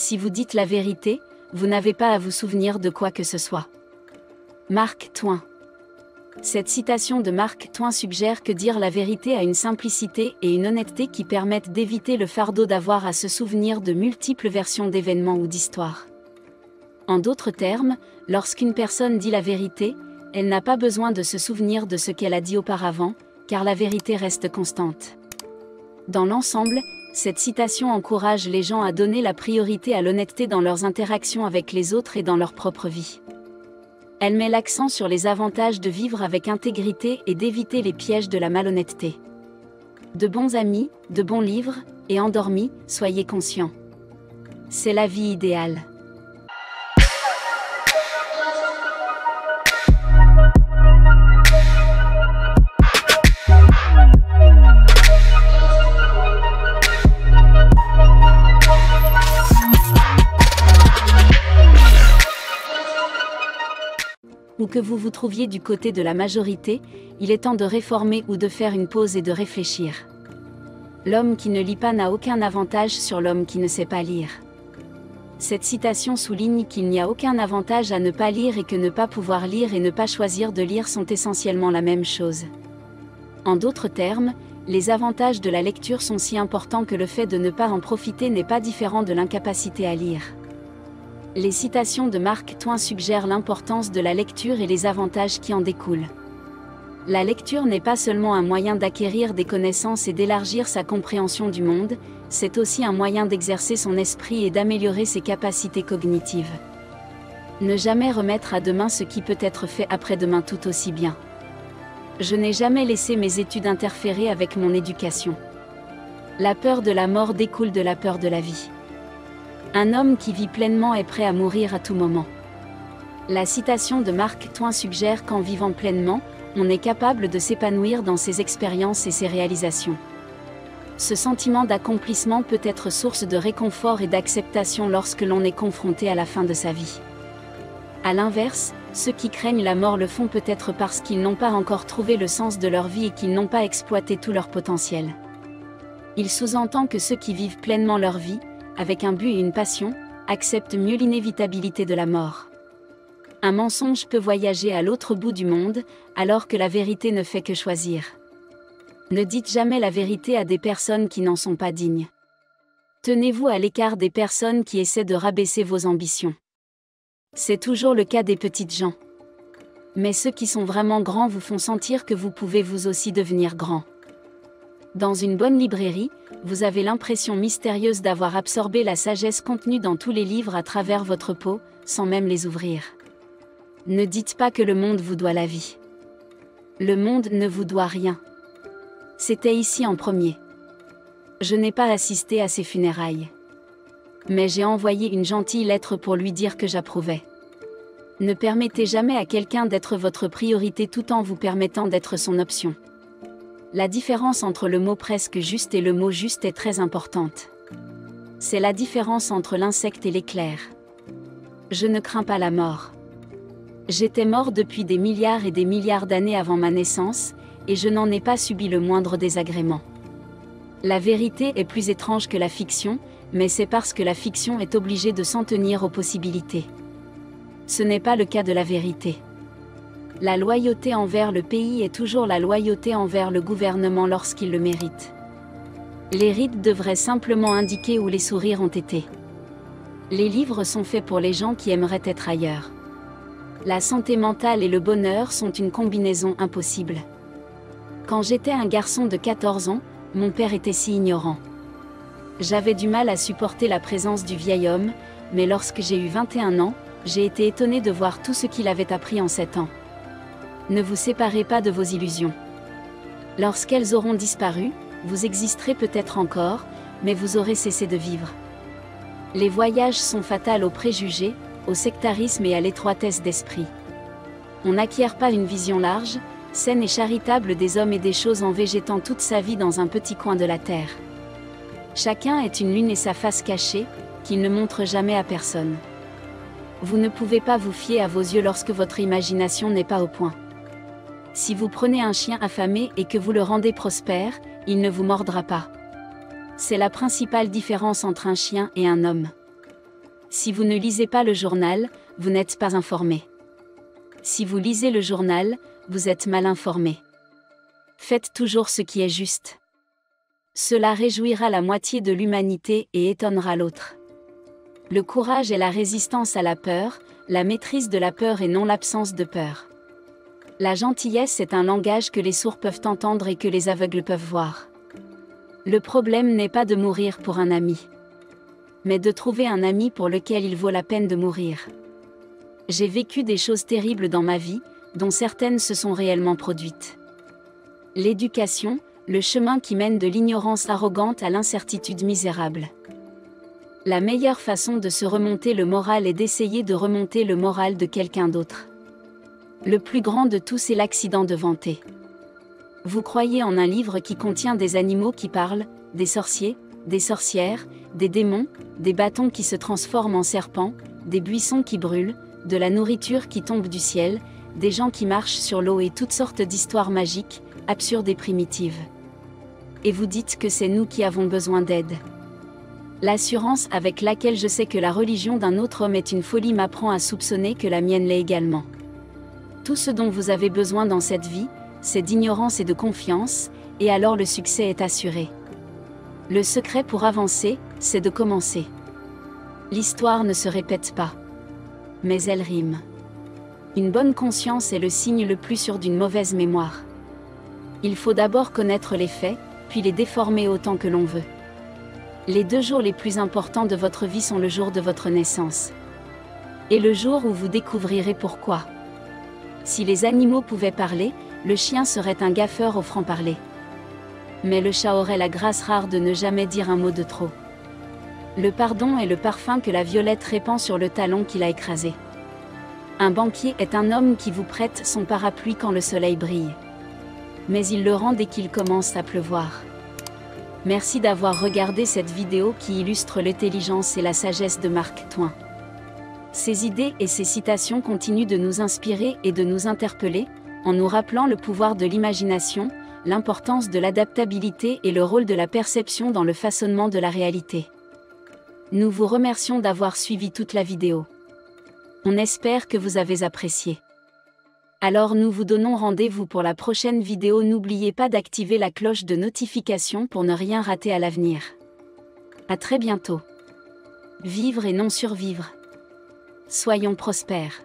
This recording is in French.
Si vous dites la vérité, vous n'avez pas à vous souvenir de quoi que ce soit. Mark Twain. Cette citation de Mark Twain suggère que dire la vérité a une simplicité et une honnêteté qui permettent d'éviter le fardeau d'avoir à se souvenir de multiples versions d'événements ou d'histoires. En d'autres termes, lorsqu'une personne dit la vérité, elle n'a pas besoin de se souvenir de ce qu'elle a dit auparavant, car la vérité reste constante. Dans l'ensemble, cette citation encourage les gens à donner la priorité à l'honnêteté dans leurs interactions avec les autres et dans leur propre vie. Elle met l'accent sur les avantages de vivre avec intégrité et d'éviter les pièges de la malhonnêteté. De bons amis, de bons livres, et endormis, soyez conscients. C'est la vie idéale. Ou que vous vous trouviez du côté de la majorité, il est temps de réformer ou de faire une pause et de réfléchir. L'homme qui ne lit pas n'a aucun avantage sur l'homme qui ne sait pas lire. Cette citation souligne qu'il n'y a aucun avantage à ne pas lire et que ne pas pouvoir lire et ne pas choisir de lire sont essentiellement la même chose. En d'autres termes, les avantages de la lecture sont si importants que le fait de ne pas en profiter n'est pas différent de l'incapacité à lire. Les citations de Mark Twain suggèrent l'importance de la lecture et les avantages qui en découlent. La lecture n'est pas seulement un moyen d'acquérir des connaissances et d'élargir sa compréhension du monde, c'est aussi un moyen d'exercer son esprit et d'améliorer ses capacités cognitives. Ne jamais remettre à demain ce qui peut être fait après-demain tout aussi bien. Je n'ai jamais laissé mes études interférer avec mon éducation. La peur de la mort découle de la peur de la vie. Un homme qui vit pleinement est prêt à mourir à tout moment. La citation de Mark Twain suggère qu'en vivant pleinement, on est capable de s'épanouir dans ses expériences et ses réalisations. Ce sentiment d'accomplissement peut être source de réconfort et d'acceptation lorsque l'on est confronté à la fin de sa vie. A l'inverse, ceux qui craignent la mort le font peut-être parce qu'ils n'ont pas encore trouvé le sens de leur vie et qu'ils n'ont pas exploité tout leur potentiel. Il sous-entend que ceux qui vivent pleinement leur vie, avec un but et une passion, accepte mieux l'inévitabilité de la mort. Un mensonge peut voyager à l'autre bout du monde, alors que la vérité ne fait que choisir. Ne dites jamais la vérité à des personnes qui n'en sont pas dignes. Tenez-vous à l'écart des personnes qui essaient de rabaisser vos ambitions. C'est toujours le cas des petites gens. Mais ceux qui sont vraiment grands vous font sentir que vous pouvez vous aussi devenir grand. Dans une bonne librairie, vous avez l'impression mystérieuse d'avoir absorbé la sagesse contenue dans tous les livres à travers votre peau, sans même les ouvrir. Ne dites pas que le monde vous doit la vie. Le monde ne vous doit rien. C'était ici en premier. Je n'ai pas assisté à ses funérailles. Mais j'ai envoyé une gentille lettre pour lui dire que j'approuvais. Ne permettez jamais à quelqu'un d'être votre priorité tout en vous permettant d'être son option. La différence entre le mot presque juste et le mot juste est très importante. C'est la différence entre l'insecte et l'éclair. Je ne crains pas la mort. J'étais mort depuis des milliards et des milliards d'années avant ma naissance, et je n'en ai pas subi le moindre désagrément. La vérité est plus étrange que la fiction, mais c'est parce que la fiction est obligée de s'en tenir aux possibilités. Ce n'est pas le cas de la vérité. La loyauté envers le pays est toujours la loyauté envers le gouvernement lorsqu'il le mérite. Les rites devraient simplement indiquer où les sourires ont été. Les livres sont faits pour les gens qui aimeraient être ailleurs. La santé mentale et le bonheur sont une combinaison impossible. Quand j'étais un garçon de 14 ans, mon père était si ignorant. J'avais du mal à supporter la présence du vieil homme, mais lorsque j'ai eu 21 ans, j'ai été étonné de voir tout ce qu'il avait appris en 7 ans. Ne vous séparez pas de vos illusions. Lorsqu'elles auront disparu, vous existerez peut-être encore, mais vous aurez cessé de vivre. Les voyages sont fatals aux préjugés, au sectarisme et à l'étroitesse d'esprit. On n'acquiert pas une vision large, saine et charitable des hommes et des choses en végétant toute sa vie dans un petit coin de la terre. Chacun est une lune et sa face cachée, qu'il ne montre jamais à personne. Vous ne pouvez pas vous fier à vos yeux lorsque votre imagination n'est pas au point. Si vous prenez un chien affamé et que vous le rendez prospère, il ne vous mordra pas. C'est la principale différence entre un chien et un homme. Si vous ne lisez pas le journal, vous n'êtes pas informé. Si vous lisez le journal, vous êtes mal informé. Faites toujours ce qui est juste. Cela réjouira la moitié de l'humanité et étonnera l'autre. Le courage est la résistance à la peur, la maîtrise de la peur et non l'absence de peur. La gentillesse est un langage que les sourds peuvent entendre et que les aveugles peuvent voir. Le problème n'est pas de mourir pour un ami, mais de trouver un ami pour lequel il vaut la peine de mourir. J'ai vécu des choses terribles dans ma vie, dont certaines se sont réellement produites. L'éducation, le chemin qui mène de l'ignorance arrogante à l'incertitude misérable. La meilleure façon de se remonter le moral est d'essayer de remonter le moral de quelqu'un d'autre. Le plus grand de tous est l'accident de vanté. Vous croyez en un livre qui contient des animaux qui parlent, des sorciers, des sorcières, des démons, des bâtons qui se transforment en serpents, des buissons qui brûlent, de la nourriture qui tombe du ciel, des gens qui marchent sur l'eau et toutes sortes d'histoires magiques, absurdes et primitives. Et vous dites que c'est nous qui avons besoin d'aide. L'assurance avec laquelle je sais que la religion d'un autre homme est une folie m'apprend à soupçonner que la mienne l'est également. Tout ce dont vous avez besoin dans cette vie, c'est d'ignorance et de confiance, et alors le succès est assuré. Le secret pour avancer, c'est de commencer. L'histoire ne se répète pas, mais elle rime. Une bonne conscience est le signe le plus sûr d'une mauvaise mémoire. Il faut d'abord connaître les faits, puis les déformer autant que l'on veut. Les 2 jours les plus importants de votre vie sont le jour de votre naissance et le jour où vous découvrirez pourquoi. Si les animaux pouvaient parler, le chien serait un gaffeur au franc-parler. Mais le chat aurait la grâce rare de ne jamais dire un mot de trop. Le pardon est le parfum que la violette répand sur le talon qui l'a écrasé. Un banquier est un homme qui vous prête son parapluie quand le soleil brille. Mais il le rend dès qu'il commence à pleuvoir. Merci d'avoir regardé cette vidéo qui illustre l'intelligence et la sagesse de Mark Twain. Ses idées et ses citations continuent de nous inspirer et de nous interpeller, en nous rappelant le pouvoir de l'imagination, l'importance de l'adaptabilité et le rôle de la perception dans le façonnement de la réalité. Nous vous remercions d'avoir suivi toute la vidéo. On espère que vous avez apprécié. Alors nous vous donnons rendez-vous pour la prochaine vidéo. N'oubliez pas d'activer la cloche de notification pour ne rien rater à l'avenir. À très bientôt. Vivre et non survivre. Soyons prospères.